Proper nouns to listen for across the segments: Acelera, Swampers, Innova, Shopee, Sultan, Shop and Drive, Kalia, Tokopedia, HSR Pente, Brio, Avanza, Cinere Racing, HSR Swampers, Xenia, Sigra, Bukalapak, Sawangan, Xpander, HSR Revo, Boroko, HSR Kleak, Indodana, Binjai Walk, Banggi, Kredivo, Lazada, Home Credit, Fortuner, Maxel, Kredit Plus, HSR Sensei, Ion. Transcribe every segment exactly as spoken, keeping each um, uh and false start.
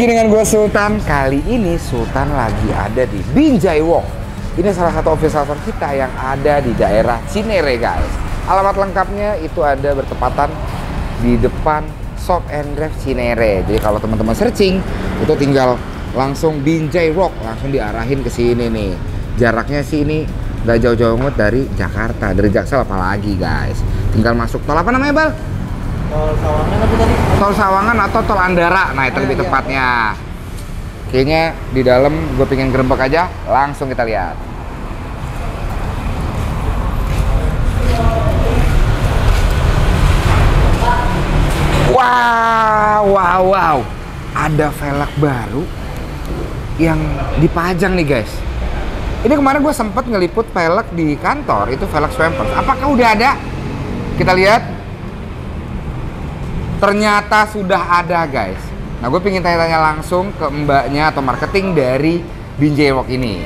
lagi dengan gue Sultan. Kali ini Sultan lagi ada di Binjai Walk. Ini salah satu office shelter kita yang ada di daerah Cinere, guys. Alamat lengkapnya itu ada bertepatan di depan Shop and Drive Cinere. Jadi kalau teman-teman searching itu tinggal langsung Binjai Walk, langsung diarahin ke sini nih. Jaraknya sih ini nggak jauh-jauh amat dari Jakarta, dari Jaksel apalagi, guys. Tinggal masuk tol apa namanya, Bal? Tol Sawangan apa tadi? Tol Sawangan atau Tol Andara, nah itu ah, lebih iya. Tepatnya. Kayaknya di dalam gue pengen gerembak aja, langsung kita lihat. Wow, wow, wow. Ada velg baru yang dipajang nih, guys. Ini kemarin gue sempet ngeliput velg di kantor, itu velg Swampers. Apakah udah ada? Kita lihat. Ternyata sudah ada, guys. Nah, gue pengen tanya-tanya langsung ke mbaknya atau marketing dari Binjai Walk ini.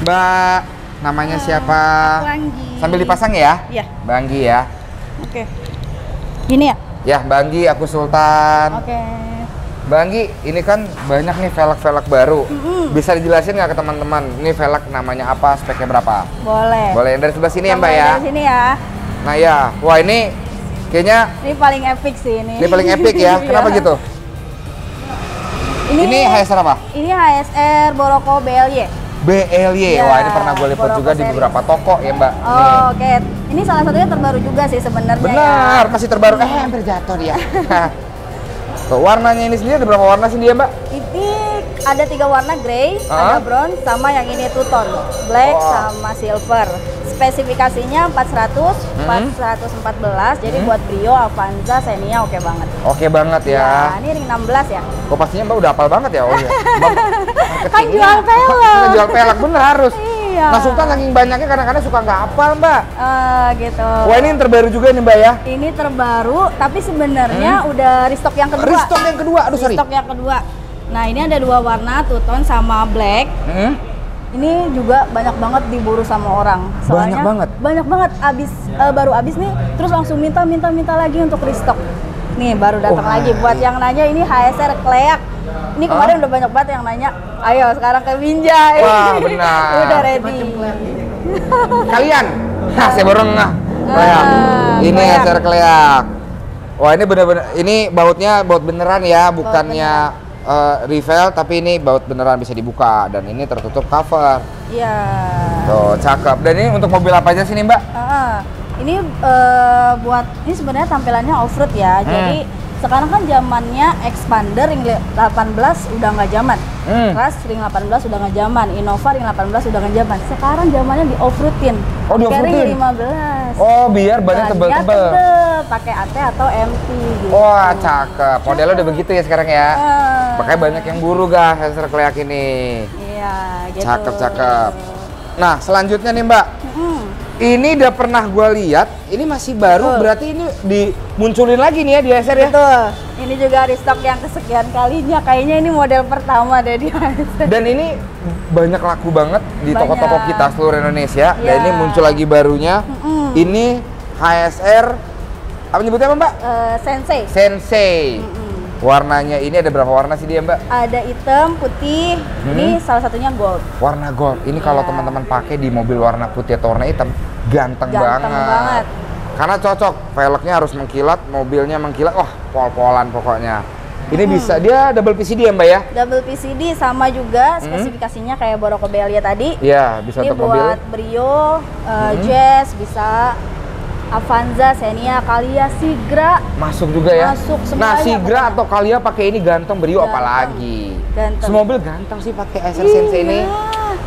Mbak, namanya uh, siapa? Banggi. Sambil dipasang ya? Iya. Banggi ya. Oke. Okay. Gini ya? Ya, Banggi, aku Sultan. Oke. Okay. Banggi, ini kan banyak nih velg-velg baru. Mm-hmm. Bisa dijelasin nggak ke teman-teman? Ini velg namanya apa? Speknya berapa? Boleh. Boleh dari sebelah sini. Sampai ya, Mbak ya. Dari sini ya. Nah ya, wah ini. Kayaknya ini paling epic sih ini. Ini paling epic ya. Kenapa gitu? Ini, ini H S R apa? Ini H S R Boroko B L Y. B L Y. Ya, wah, ini pernah gue liput juga seri di beberapa toko ya, Mbak. Oh, oke. Okay. Ini salah satunya terbaru juga sih sebenarnya. Benar, ya. Masih terbaru. Eh, hampir jatuh dia. Tuh, warnanya ini sendiri ada berapa warna sih dia, Mbak? Ini ada tiga warna, grey, uh -huh. ada bronze, sama yang ini two tone, black oh. sama silver. Spesifikasinya empat ratus, hmm. empat satu empat, jadi hmm. buat Brio, Avanza, Xenia oke okay banget. Oke okay banget ya. Nah, ini ring enam belas ya. Kok pastinya Mbak udah hafal banget ya? Oh, iya. Mbak, kan jual pelek. Kan jual pelek, bener harus. Iya. Nah, Sultan saking banyaknya kadang-kadang suka nggak hafal, Mbak. Uh, gitu. Wah, ini yang terbaru juga nih, Mbak ya? Ini terbaru, tapi sebenarnya hmm. udah restock yang kedua. Restock yang kedua, aduh sorry. Restock yang kedua. Nah, ini ada dua warna, two tone sama black. Hmm. Ini juga banyak banget diburu sama orang. Soalnya banyak banget. Banyak banget abis ya. uh, baru abis nih, terus langsung minta minta minta lagi untuk restock. Nih baru datang oh, lagi. Buat yang nanya ini H S R Kleak. Ini kemarin huh? udah banyak banget yang nanya. Ayo sekarang ke Binjai. Wah benar. Udah ready. Kalian, nah saya baru ngeh. Kleak. Ini kleak. H S R Kleak. Wah ini bener-bener. Ini bautnya baut beneran ya, bukannya. Beneran. Uh, refill, tapi ini baut beneran bisa dibuka dan ini tertutup cover. Iya. Tuh, cakep. Dan ini untuk mobil apa aja sih nih, Mbak? Uh, ini uh, buat ini sebenarnya tampilannya off-road ya. Hmm. Jadi sekarang kan zamannya Xpander ring delapan belas udah nggak zaman. Hmm. Keras ring delapan belas udah nggak zaman. Innova ring delapan belas udah nggak zaman. Sekarang zamannya di off-roadin. Oh, di off-roadin. lima belas. Oh, biar bannya tebel-tebel. Pakai A T atau M T gitu. Wah, cakep. Modelnya udah begitu ya sekarang ya. Uh. Makanya banyak yang buru guys, H S R Kleak ini. Iya, gitu. Cakep-cakep. Nah, selanjutnya nih, Mbak. Mm. Ini udah pernah gua lihat, ini masih baru. Betul. Berarti ini dimunculin lagi nih ya di H S R ya? Betul. Ini juga restock yang kesekian kalinya. Kayaknya ini model pertama deh di H S R. Dan ini banyak laku banget di toko-toko kita seluruh Indonesia. Ya. Dan ini muncul lagi barunya. Mm-mm. Ini H S R apa nyebutnya, Mbak? Uh, Sensei. Sensei. Mm-mm. Warnanya ini ada berapa warna sih dia, Mbak? Ada hitam, putih, hmm. ini salah satunya gold. Warna gold. Ini kalau yeah. teman-teman pakai di mobil warna putih atau warna hitam, ganteng, ganteng banget. banget. Karena cocok, velgnya harus mengkilat, mobilnya mengkilat. Wah, pol-polan pokoknya. Ini hmm. bisa, dia double P C D ya, Mbak ya? Double P C D sama juga spesifikasinya hmm. kayak Boroko Belia tadi. Iya, yeah, bisa ini untuk mobil. Ini buat Brio, uh, hmm. Jazz, bisa Avanza, Xenia, Kalia, Sigra masuk juga ya. Masuk semuanya. Nah, Sigra atau Kalia pakai ini ganteng, Brio ganteng. Apalagi. Ganteng. Semua mobil ganteng sih pakai H S R Sensei ini.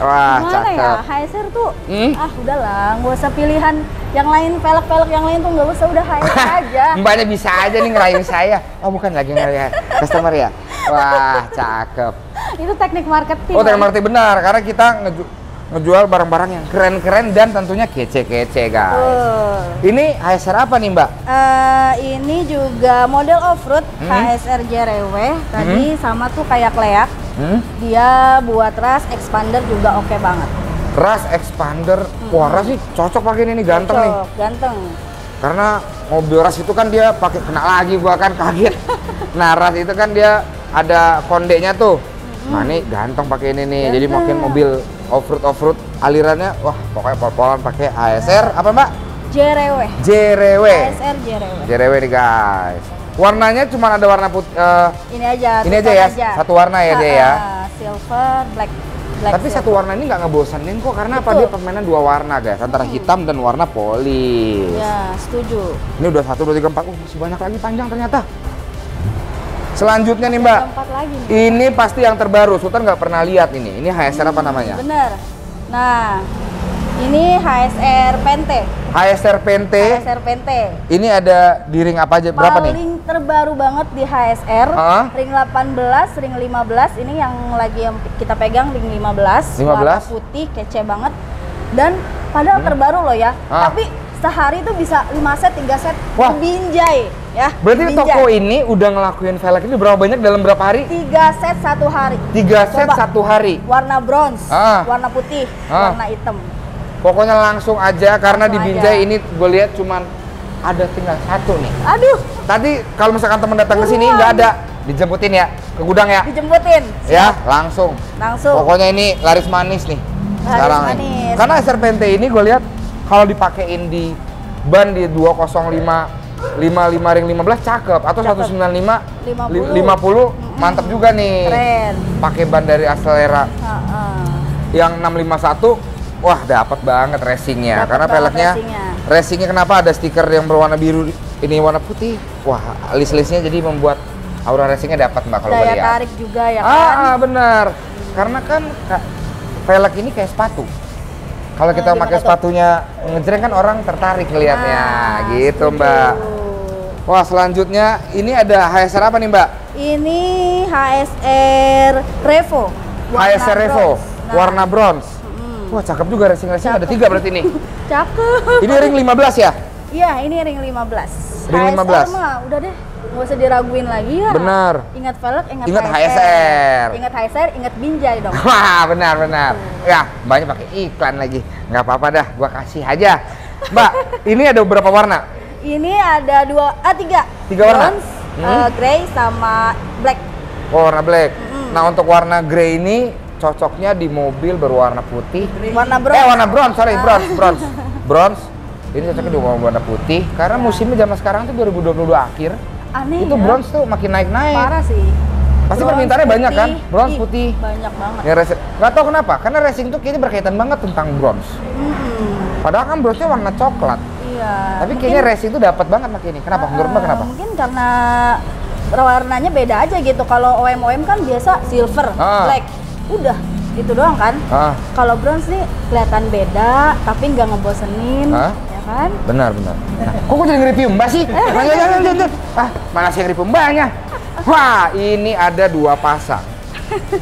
Wah, cakep. Ya? H S R tuh hmm? ah udahlah, nggak usah pilihan yang lain, pelek-pelek yang lain tuh nggak usah, udah H S R aja. Mbaknya bisa aja nih ngerayu saya. Oh, bukan lagi ngerayu customer ya. Wah, cakep. Itu teknik marketing. Oh, teknik marketing benar, karena kita ngeju ngejual barang-barang yang keren-keren dan tentunya kece-kece, guys. Uh. Ini H S R apa nih, Mbak? Uh, ini juga model off-road, hmm? H S R Jerewe tadi hmm? sama tuh kayak Kleak. Hmm? Dia buat ras Xpander juga oke okay banget. Ras Xpander, hmm. wah ras sih cocok pakai ini, ganteng cocok, nih. Ganteng. Karena mobil ras itu kan dia pakai kena lagi, gua kan kaget. Nah, ras itu kan dia ada kondeknya tuh. Mm-hmm. Nah ini ganteng pakai ini nih. Ganteng. Jadi makin mobil off-road off-road alirannya wah pokoknya pol-polan pakai H S R apa Mbak? Jerewe. Jerewe. H S R Jerewe. Jerewe nih guys. Warnanya cuma ada warna putih. Uh, ini aja. Ini aja ya. Aja. Satu warna ya dia ya. Silver, black. Black Tapi silver. Satu warna ini nggak ngebosanin kok karena Betul. apa dia permainan dua warna guys antara hmm. hitam dan warna polis. Ya setuju. Ini udah satu dua tiga empat. Uh masih banyak lagi panjang ternyata. Selanjutnya nih Mbak. Lagi, nih. Ini pasti yang terbaru. Sultan nggak pernah lihat ini. Ini H S R hmm, apa namanya? Bener. Nah. Ini H S R Pente. H S R Pente. H S R Pente. Ini ada di ring apa aja? Berapa Paling nih? Paling terbaru banget di H S R. Huh? Ring delapan belas, ring lima belas. Ini yang lagi yang kita pegang ring lima belas. lima belas. Warna putih, kece banget. Dan padahal hmm. terbaru loh ya. Huh? Tapi sehari itu bisa lima set, tiga set. Wah. Binjai ya. Berarti Binjai. Toko ini udah ngelakuin velg ini berapa banyak dalam berapa hari? tiga set satu hari. tiga set satu hari. Warna bronze, ah. warna putih, ah. warna hitam. Pokoknya langsung aja karena langsung di Binjai aja. Ini gue lihat cuman ada tinggal satu nih. Aduh. Tadi kalau misalkan teman datang ke sini nggak ada, dijemputin ya ke gudang ya. Dijemputin. Siap. Ya, langsung. Langsung. Pokoknya ini laris manis nih. Laris sekarang manis. Nih. Karena H S R Pente ini gue lihat kalau dipakein di ban di dua nol lima lima lima ring lima belas cakep atau cakep. seratus sembilan puluh lima lima puluh, lima puluh mantap juga nih. Keren. Pakai ban dari Acelera. Uh-uh. Yang enam lima satu. Wah, dapat banget racingnya, karena peleknya racingnya. racingnya kenapa ada stiker yang berwarna biru, ini warna putih. Wah, alis-alisnya jadi membuat aura racingnya dapat Mbak kalau lihat. Daya tarik juga ya kan? Ah, benar. Karena kan pelek ini kayak sepatu. Kalau kita nah, pakai sepatunya ngejreng kan orang tertarik ngelihatnya, nah, gitu Mbak. Itu. Wah, selanjutnya ini ada H S R apa nih Mbak? Ini H S R Revo. H S R Revo, nah. warna bronze. Wah, cakep juga racing-racing ada tiga berarti nih. Cakep. Ini ring lima belas ya? Iya, ini ring lima belas. Ring lima belas. Mah, udah deh, nggak usah diraguin lagi ya. Benar. Ingat velg, ingat, ingat H S R. H S R. Ingat H S R, ingat Binjai dong. Wah, benar benar. Hmm. Ya, banyak pakai iklan lagi. Nggak apa-apa dah, gua kasih aja. Mbak, ini ada beberapa warna? Ini ada dua, ah tiga. Tiga warna. Bronze, hmm. uh, grey sama black. Oh, warna black. Hmm. Nah, untuk warna grey ini cocoknya di mobil berwarna putih, warna bronze. Eh warna bronze, sorry bronze, bronze, bronze. Ini cocoknya hmm. di warna putih karena musimnya zaman sekarang tuh dua ribu dua puluh dua akhir. Aneh. Itu ya? Bronze tuh makin naik-naik. Parah sih. Pasti permintaannya banyak kan? Bronze putih. Banyak banget. Ya, nggak tahu kenapa? Karena racing tuh kayaknya berkaitan banget tentang bronze. Hmm. Padahal kan bronze-nya warna coklat. Iya. Tapi mungkin, kayaknya racing itu dapat banget pakai ini. Kenapa? Uh, Menurut Mbak kenapa? Mungkin karena warnanya beda aja gitu. Kalau O M O M kan biasa silver, ah. black. Udah itu doang kan. Ah. Kalau bronze nih kelihatan beda tapi nggak ngebosenin, ah. ya kan? Benar benar. Nah, kok gue jadi nge-review Mbak sih? Ah, mana sih nge-review Mbaknya? Wah, ini ada dua pasang.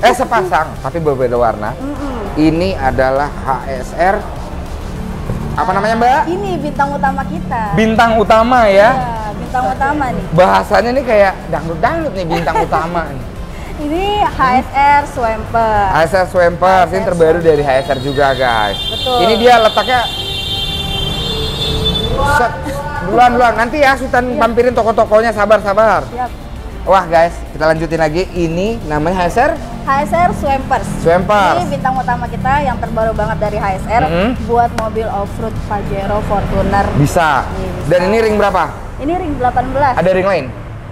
Eh sepasang tapi berbeda warna. Mm -mm. Ini adalah H S R apa namanya Mbak? Ini bintang utama kita. Bintang utama ya? Iya, bintang utama nih. Bahasanya nih kayak dangdut-dangdut nih bintang utama nih. Ini H S R Swampers. H S R Swampers, ini terbaru dari H S R juga guys. Betul. Ini dia letaknya duluan-duluan, nanti ya Sultan Siap. Pampirin toko-tokonya, sabar-sabar. Wah guys, kita lanjutin lagi, ini namanya H S R? H S R Swampers. Swampers. Ini bintang utama kita yang terbaru banget dari H S R, mm-hmm. buat mobil off-road Pajero, Fortuner. Bisa. Bisa. Dan ini ring berapa? Ini ring delapan belas. Ada ring lain?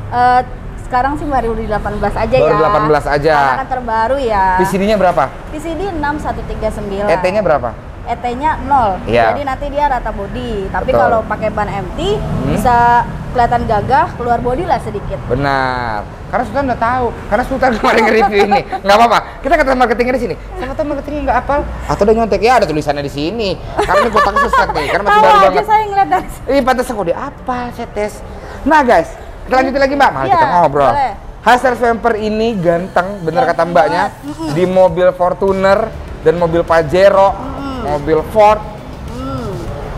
Uh, Sekarang sih baru di delapan belas aja baru ya. Baru delapan belas aja. Karena kan terbaru ya. P C D-nya berapa? P C D enam satu tiga sembilan. E T-nya berapa? E T-nya nol. Yeah. Jadi nanti dia rata body. Tapi kalau pakai ban empty hmm. bisa kelihatan gagah, keluar body lah sedikit. Benar. Karena Sultan udah tahu. Karena Sultan kemarin nge-review ini. Nggak apa-apa. Kita kata marketingnya di sini. Sama teman marketingnya nggak apa? Atau udah nyontek ya ada tulisannya di sini. Karena ini kotak sesat nih. Karena masih baru aja banget. Saya ngeliat dari sini. Ih, pantas aku udah apa? Saya tes. Nah guys. Kita lanjutin lagi Mbak, malah ya, kita ngobrol. H S R Swampers ini ganteng, bener kata Mbaknya, mm-hmm. di mobil Fortuner dan mobil Pajero, mm. mobil Ford, mm.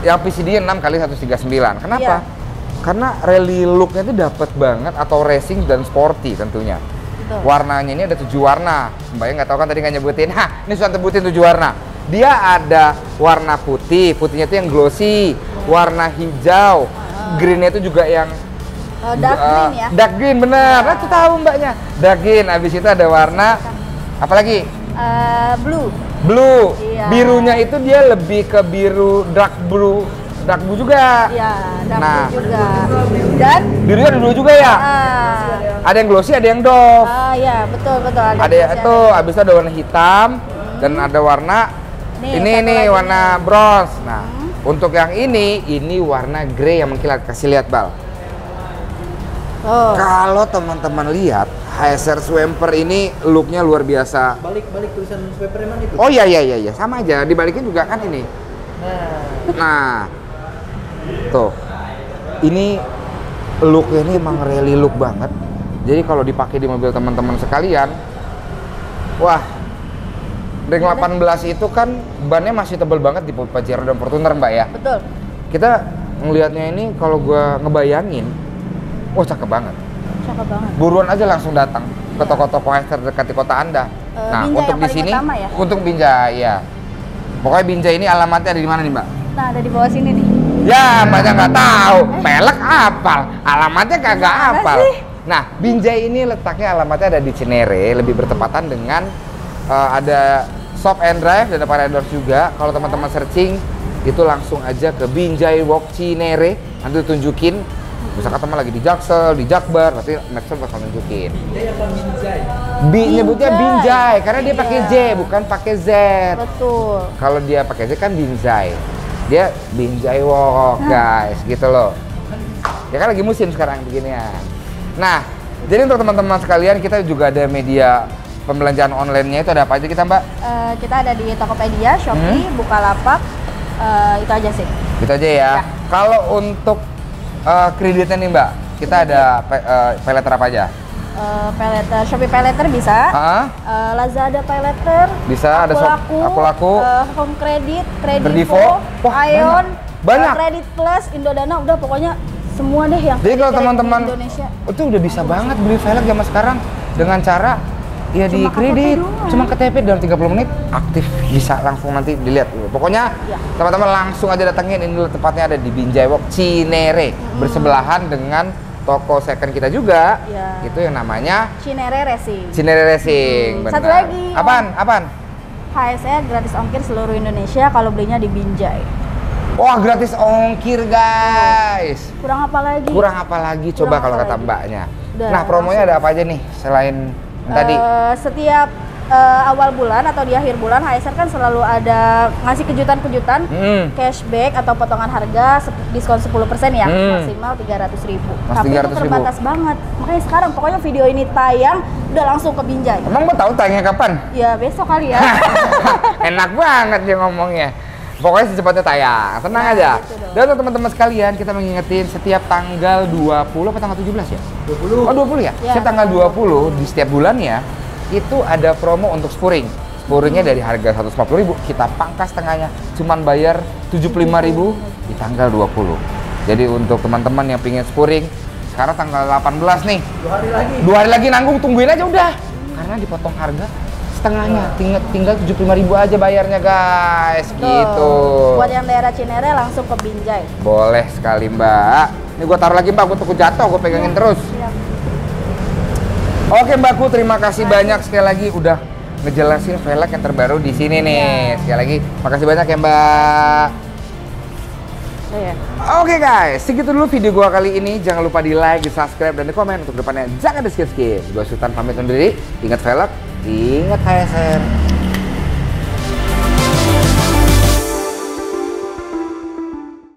yang P C D enam kali seratus tiga puluh sembilan. Kenapa? Ya. Karena rally looknya itu dapat banget atau racing dan sporty tentunya. Betul. Warnanya ini ada tujuh warna. Mbaknya nggak tahu kan tadi nggak nyebutin. Hah, ini sudah nyebutin tujuh warna. Dia ada warna putih, putihnya itu yang glossy, warna hijau, greennya itu juga yang Oh, dark green ya? Dark green, bener. Aku nah. tahu mbaknya. Dark green, abis itu ada warna apalagi? Uh, blue. Blue. Iya. Birunya itu dia lebih ke biru dark blue. Dark blue juga. Iya, dark nah. blue juga. Dan birunya ada dua juga ya? Uh, ada yang glossy, ada yang doff. Ah, uh, iya, betul betul ada. Ada itu, abis itu ada warna hitam hmm. dan ada warna nih, ini nih warna bronze. Nah, hmm. untuk yang ini ini warna grey yang mengkilat. Kasih lihat, Bal. Oh. Kalau teman-teman lihat H S R Swamper ini looknya luar biasa. Balik-balik tulisan Swamper emang itu. Oh iya iya iya sama aja dibalikin juga kan ini. Nah, nah. tuh ini looknya ini emang rally look banget. Jadi kalau dipakai di mobil teman-teman sekalian, wah, ring delapan belas itu kan bannya masih tebal banget di Pajero dan Fortuner mbak ya. Betul. Kita ngelihatnya ini kalau gua ngebayangin. Wah, cakep banget. Cakep banget. Buruan aja langsung datang ke toko-toko ya. terdekat di kota Anda. E, nah, Binjai untuk di sini, ya? untuk Binjai ya. Pokoknya Binjai ini alamatnya ada di mana nih, Mbak? Nah, ada di bawah sini nih. Ya, mbaknya nggak tahu. Eh. Pelek apal, alamatnya kagak apal. Nah, Binjai ini letaknya alamatnya ada di Cinere, lebih bertepatan dengan uh, ada Shop and Drive dan ada Parador juga. Kalau teman-teman searching, itu langsung aja ke Binjai Walk Cinere. Nanti tunjukin. Bisa ketemu lagi di Jaksel, di Jakbar, pasti Maxel bakal nunjukin. Binjai apa Binjai? Bi, nyebutnya Binjai karena dia pakai J bukan pakai Z. Betul. Kalau dia pakai Z kan Binjai. Dia Binjai Walk, guys, gitu loh. Ya kan lagi musim sekarang beginian. Nah, jadi untuk teman-teman sekalian kita juga ada media pembelanjaan online-nya itu ada apa aja kita, Mbak? Uh, kita ada di Tokopedia, Shopee, hmm? Bukalapak, uh, itu aja sih. Itu aja ya. ya. Kalau untuk Uh, kreditnya nih mbak, kita ada uh, pay letter apa aja? Uh, pay letter, Shopee pay letter bisa, uh? Uh, Lazada pay letter, bisa, aku ada laku, aku laku. Uh, Home Credit, Kredivo, Ion, banyak, Kredit Plus, Indodana, udah pokoknya semua deh yang. Jadi kalau teman-teman itu udah bisa Indonesia. banget beli velg zaman sekarang dengan cara ya cuma di kredit, cuma ke T P dalam tiga puluh menit aktif, bisa langsung nanti dilihat. Pokoknya teman-teman ya. langsung aja datangin, ini tempatnya ada di Binjai Walk Cinere, hmm. bersebelahan dengan toko second kita juga. Ya. Itu yang namanya Cinere Racing. Cinere Racing. Hmm. Satu lagi. Apaan? Apaan? H S R gratis ongkir seluruh Indonesia kalau belinya di Binjai. Wah, oh, gratis ongkir, guys. Kurang apa lagi? Kurang apa lagi? Kurang Coba apa kalau kata lagi. mbaknya. Udah, nah, promonya langsung. ada apa aja nih selain tadi? Uh, setiap uh, awal bulan atau di akhir bulan H S R kan selalu ada ngasih kejutan-kejutan, hmm. cashback atau potongan harga diskon sepuluh persen ya, hmm. maksimal tiga ratus ribu. Mas Tapi tiga ratus itu terbatas ribu. banget. Makanya sekarang pokoknya video ini tayang udah langsung ke Binjai. Emang mau tahu tayangnya kapan? Ya besok kali ya. Enak banget dia ngomongnya. Pokoknya secepatnya tayang, tenang nah, aja. Gitu Dan untuk teman-teman sekalian, kita mengingetin setiap tanggal dua puluh atau tanggal tujuh belas ya? dua puluh. Oh, dua puluh ya? ya? Setiap tanggal dua puluh di setiap bulannya itu ada promo untuk spuring. Spuringnya dari harga seratus lima puluh ribu kita pangkas tengahnya, cuman bayar tujuh puluh lima ribu di tanggal dua puluh. Jadi untuk teman-teman yang pingin spuring, sekarang tanggal delapan belas nih. Dua hari lagi. Dua hari lagi nanggung, tungguin aja udah. Karena dipotong harga setengahnya, tinggal tinggal tujuh puluh lima ribu aja bayarnya guys. Betul. Gitu. Buat yang daerah Cinere langsung ke Binjai. Boleh sekali mbak. Ini gue taruh lagi mbak, gue takut jatuh, gue pegangin ya, terus. Ya. Oke mbakku, terima kasih Hai. banyak sekali lagi udah ngejelasin velg yang terbaru di sini nih. Ya. Sekali lagi, makasih banyak ya mbak. Oh, ya. Oke guys, segitu dulu video gue kali ini. Jangan lupa di like, di subscribe, dan di komen. Untuk depannya jangan di skip-skip. Gue Sultan pamit undur diri. Ingat velg. Ingat H S R.